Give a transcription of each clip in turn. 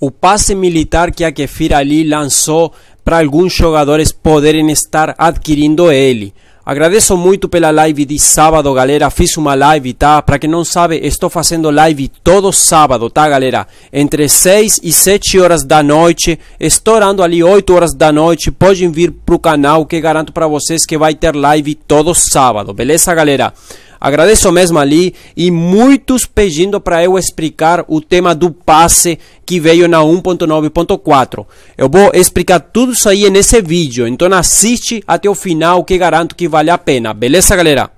o passe militar que a Kefir ali lançou para alguns jogadores poderem estar adquirindo ele. Agradeço muito pela live de sábado, galera. Fiz uma live, tá? Para quem não sabe, estou fazendo live todo sábado, tá, galera? Entre 6 e 7 horas da noite, estourando ali 8 horas da noite. Podem vir pro canal que garanto para vocês que vai ter live todo sábado, beleza, galera? Agradeço mesmo ali e muitos pedindo para eu explicar o tema do passe que veio na 1.9.4. Eu vou explicar tudo isso aí nesse vídeo, então assiste até o final que garanto que vale a pena, beleza, galera?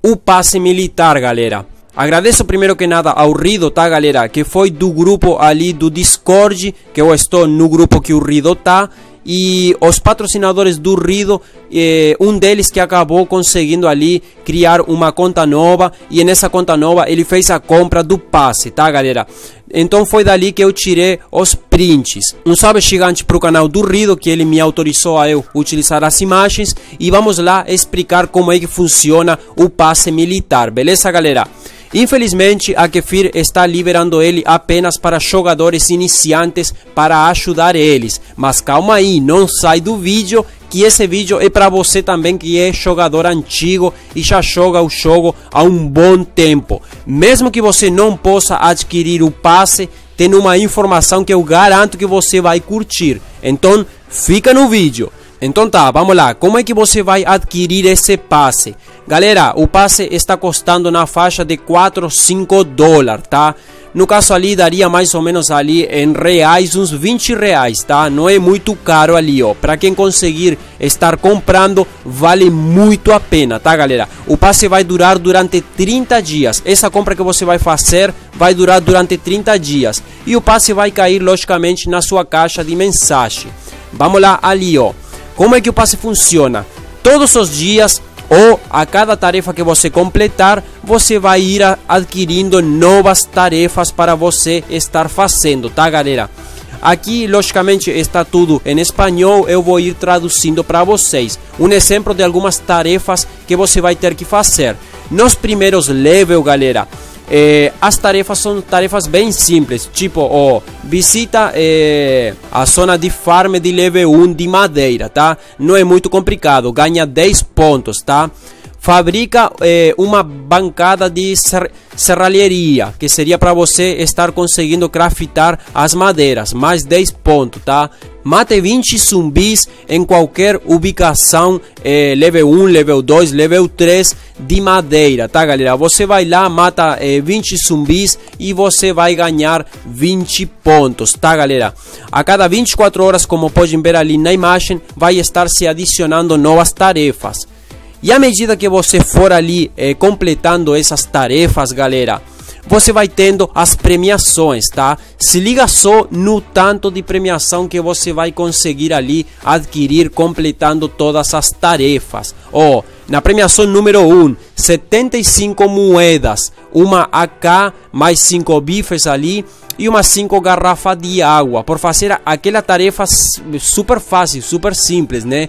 O passe militar, galera. Agradeço primeiro que nada ao Rido, tá, galera? Que foi do grupo ali do Discord, que eu estou no grupo que o Rido tá. E os patrocinadores do Rido, um deles que acabou conseguindo ali criar uma conta nova. E nessa conta nova ele fez a compra do passe, tá, galera? Então foi dali que eu tirei os prints. Um salve gigante para o canal do Rido, que ele me autorizou a eu utilizar as imagens. E vamos lá explicar como é que funciona o passe militar, beleza, galera? Infelizmente a Kefir está liberando ele apenas para jogadores iniciantes, para ajudar eles. Mas calma aí, não sai do vídeo, que esse vídeo é para você também que é jogador antigo e já joga o jogo há um bom tempo. Mesmo que você não possa adquirir o passe, tem uma informação que eu garanto que você vai curtir. Então fica no vídeo. Então tá, vamos lá, como é que você vai adquirir esse passe? Galera, o passe está custando na faixa de 4, 5 dólares, tá? No caso ali daria mais ou menos ali em reais, uns 20 reais, tá? Não é muito caro ali, ó. Pra quem conseguir estar comprando, vale muito a pena, tá, galera? O passe vai durar durante 30 dias. Essa compra que você vai fazer vai durar durante 30 dias. E o passe vai cair, logicamente, na sua caixa de mensagem. Vamos lá, ali, ó. Como é que o passe funciona? Todos os dias ou a cada tarefa que você completar, você vai ir adquirindo novas tarefas para você estar fazendo, tá, galera? Aqui, logicamente, está tudo em espanhol, eu vou ir traduzindo para vocês. Um exemplo de algumas tarefas que você vai ter que fazer. Nos primeiros levels, galera, as tarefas são tarefas bem simples, tipo, ó, visita a zona de farm de level 1 de madeira, tá? Não é muito complicado, ganha 10 pontos, tá? Fabrica uma bancada de serralheria, que seria para você estar conseguindo craftar as madeiras, mais 10 pontos, tá? Mate 20 zumbis em qualquer ubicação, level 1, level 2, level 3 de madeira, tá, galera? Você vai lá, mata 20 zumbis e você vai ganhar 20 pontos, tá, galera? A cada 24 horas, como podem ver ali na imagem, vai estar se adicionando novas tarefas. E à medida que você for ali completando essas tarefas, galera, você vai tendo as premiações, tá? Se liga só no tanto de premiação que você vai conseguir ali adquirir completando todas as tarefas. Ó, na premiação número 1, 75 moedas, uma AK, mais 5 bifes ali e umas 5 garrafas de água, por fazer aquela tarefa super fácil, super simples, né?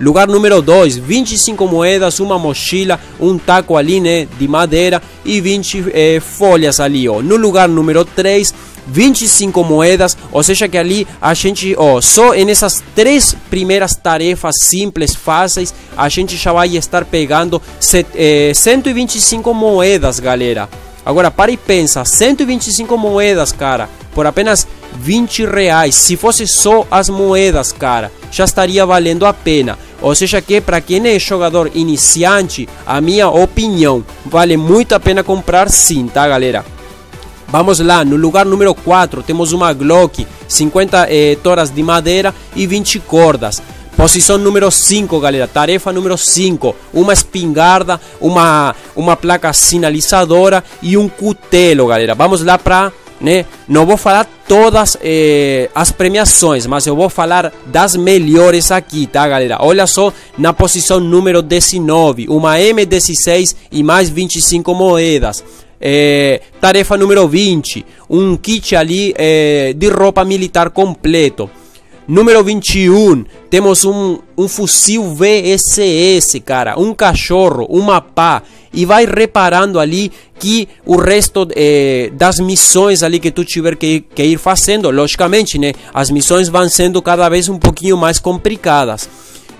Lugar número 2, 25 moedas, uma mochila, um taco ali, né, de madeira e 20 folhas ali, ó. No lugar número 3, 25 moedas, ou seja que ali a gente, ó, só nessas 3 primeiras tarefas simples, fáceis, a gente já vai estar pegando 125 moedas, galera. Agora para e pensa, 125 moedas, cara, por apenas 20 reais, se fosse só as moedas, cara, já estaria valendo a pena. Ou seja que para quem é jogador iniciante, a minha opinião, vale muito a pena comprar sim, tá, galera? Vamos lá, no lugar número 4 temos uma Glock, 50 toras de madeira e 20 cordas. Posição número 5, galera, tarefa número 5, uma espingarda, uma placa sinalizadora e um cutelo, galera. Vamos lá pra, né, não vou falar todas as premiações, mas eu vou falar das melhores aqui, tá, galera? Olha só, na posição número 19, uma M16 e mais 25 moedas. Tarefa número 20, um kit ali de roupa militar completo. Número 21, temos um fuzil VSS, cara, um cachorro, uma pá. E vai reparando ali que o resto das missões ali que tu tiver que ir fazendo, logicamente, né? As missões vão sendo cada vez um pouquinho mais complicadas.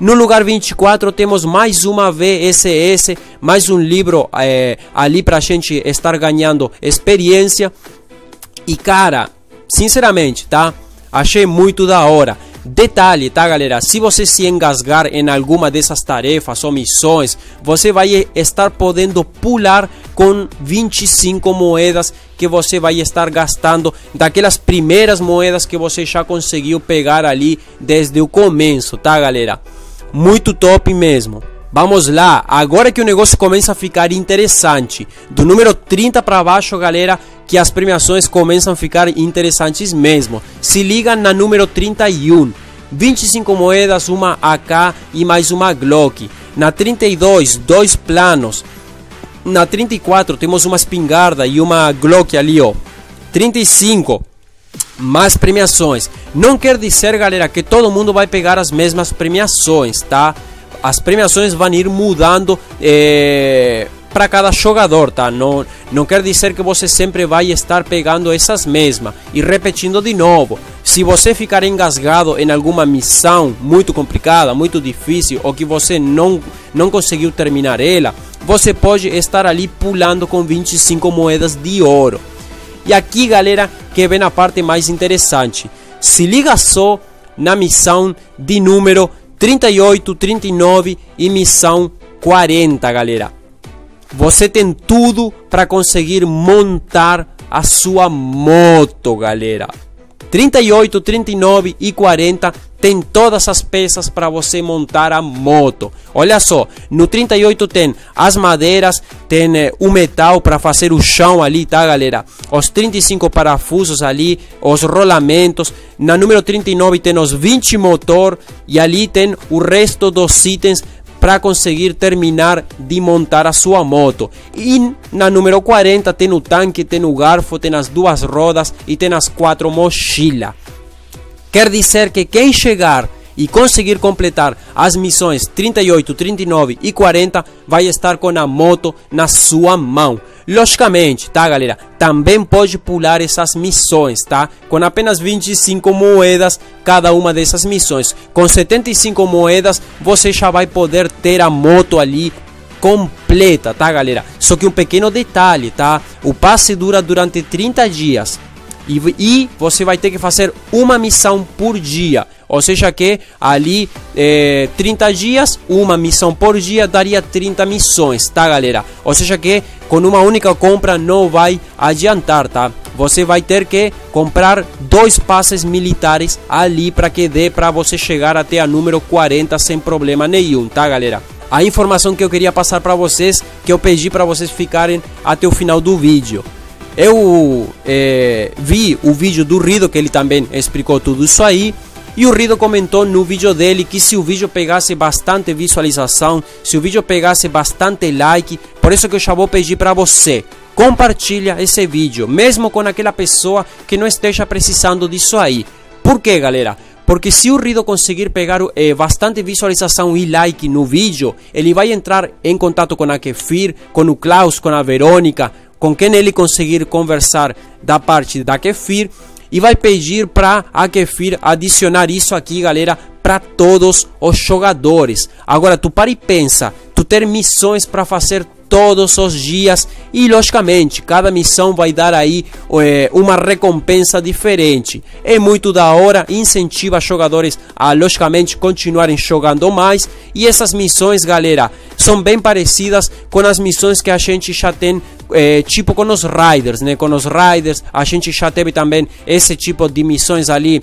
No lugar 24 temos mais uma VSS, mais um livro ali pra gente estar ganhando experiência. E cara, sinceramente, tá? Achei muito da hora. Detalhe, tá, galera? Se você se engasgar em alguma dessas tarefas ou missões, você vai estar podendo pular com 25 moedas que você vai estar gastando daquelas primeiras moedas que você já conseguiu pegar ali desde o começo, tá, galera? Muito top mesmo. Vamos lá, agora que o negócio começa a ficar interessante. Do número 30 para baixo, galera, que as premiações começam a ficar interessantes mesmo. Se liga na número 31. 25 moedas, uma AK e mais uma Glock. Na 32, dois planos. Na 34 temos uma espingarda e uma Glock ali, ó. 35. Mais premiações. Não quer dizer, galera, que todo mundo vai pegar as mesmas premiações, tá? As premiações vão ir mudando para cada jogador, tá? Não quer dizer que você sempre vai estar pegando essas mesmas e repetindo de novo. Se você ficar engasgado em alguma missão muito complicada, muito difícil, ou que você não conseguiu terminar ela, você pode estar ali pulando com 25 moedas de ouro. E aqui, galera, que vem a parte mais interessante. Se liga só na missão de número 38, 39 e missão 40, galera. Você tem tudo para conseguir montar a sua moto, galera. 38, 39 e 40 tem todas as peças para você montar a moto. Olha só, no 38 tem as madeiras, tem o metal para fazer o chão ali, tá, galera? Os 35 parafusos ali, os rolamentos. Na número 39 tem os 20 motor e ali tem o resto dos itens para conseguir terminar de montar a sua moto. E na número 40 tem o tanque, tem o garfo, tem as duas rodas e tem as 4 mochilas. Quer dizer que quem chegar e conseguir completar as missões 38, 39 e 40 vai estar com a moto na sua mão. Logicamente, tá, galera? Também pode pular essas missões, tá? Com apenas 25 moedas cada uma dessas missões. Com 75 moedas você já vai poder ter a moto ali completa, tá, galera? Só que um pequeno detalhe, tá? O passe dura durante 30 dias. E você vai ter que fazer uma missão por dia. Ou seja que ali 30 dias, uma missão por dia daria 30 missões, tá, galera? Ou seja que com uma única compra não vai adiantar, tá? Você vai ter que comprar 2 passes militares ali para que dê para você chegar até a número 40 sem problema nenhum, tá, galera? A informação que eu queria passar para vocês, que eu pedi para vocês ficarem até o final do vídeo. Eu vi o vídeo do Rido, que ele também explicou tudo isso aí. E o Rido comentou no vídeo dele que se o vídeo pegasse bastante visualização, se o vídeo pegasse bastante like, por isso que eu já vou pedir para você, compartilha esse vídeo, mesmo com aquela pessoa que não esteja precisando disso aí. Por quê, galera? Porque se o Rido conseguir pegar bastante visualização e like no vídeo, ele vai entrar em contato com a Kefir, com o Klaus, com a Verônica, com quem ele conseguir conversar da parte da Kefir, e vai pedir para a Kefir adicionar isso aqui, galera, para todos os jogadores. Agora, tu para e pensa, tu ter missões para fazer todos os dias e, logicamente, cada missão vai dar aí uma recompensa diferente. É muito da hora, incentiva jogadores a, logicamente, continuarem jogando mais. E essas missões, galera, são bem parecidas com as missões que a gente já tem, tipo com os Raiders, né? Com os Raiders a gente já teve também esse tipo de missões ali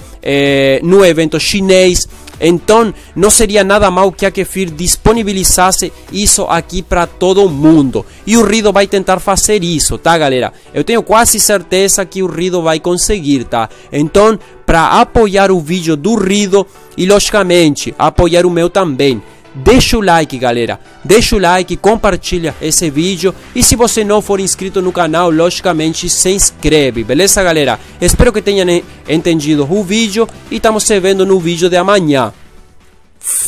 no evento chinês. Então não seria nada mal que a Kefir disponibilizasse isso aqui para todo mundo. E o Rido vai tentar fazer isso, tá galera? Eu tenho quase certeza que o Rido vai conseguir, tá? Então, para apoiar o vídeo do Rido e logicamente apoiar o meu também, deixa o like galera, deixa o like, compartilha esse vídeo. E se você não for inscrito no canal, logicamente se inscreve, beleza galera? Espero que tenham entendido o vídeo e estamos se vendo no vídeo de amanhã.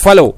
Falou!